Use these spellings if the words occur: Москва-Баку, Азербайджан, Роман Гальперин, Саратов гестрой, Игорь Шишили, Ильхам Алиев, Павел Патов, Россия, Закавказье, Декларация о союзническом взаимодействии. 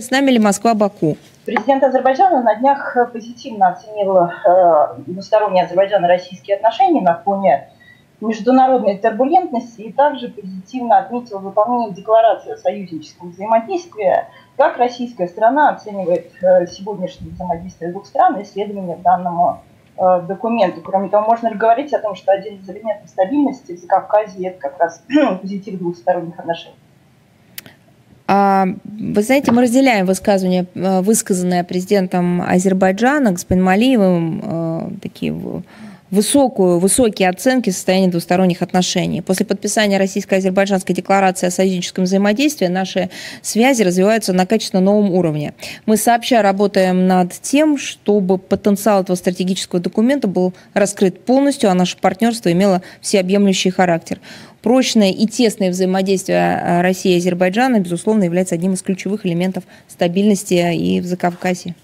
С нами ли Москва-Баку? Президент Азербайджана на днях позитивно оценил двусторонние Азербайджано-российские отношения на фоне международной турбулентности и также позитивно отметил выполнение Декларации о союзническом взаимодействии. Как российская сторона оценивает сегодняшнее взаимодействие двух стран и исследование данному документу? Кроме того, можно ли говорить о том, что один из элементов стабильности в Закавказье – это как раз позитив двухсторонних отношений? Вы знаете, мы разделяем высказывания, высказанные президентом Азербайджана, господином Алиевым, такие высокие оценки состояния двусторонних отношений. После подписания российско-азербайджанской декларации о союзническом взаимодействии наши связи развиваются на качественно новом уровне. Мы сообща работаем над тем, чтобы потенциал этого стратегического документа был раскрыт полностью, а наше партнерство имело всеобъемлющий характер. Прочное и тесное взаимодействие России и Азербайджана, безусловно, является одним из ключевых элементов стабильности и в Закавказье.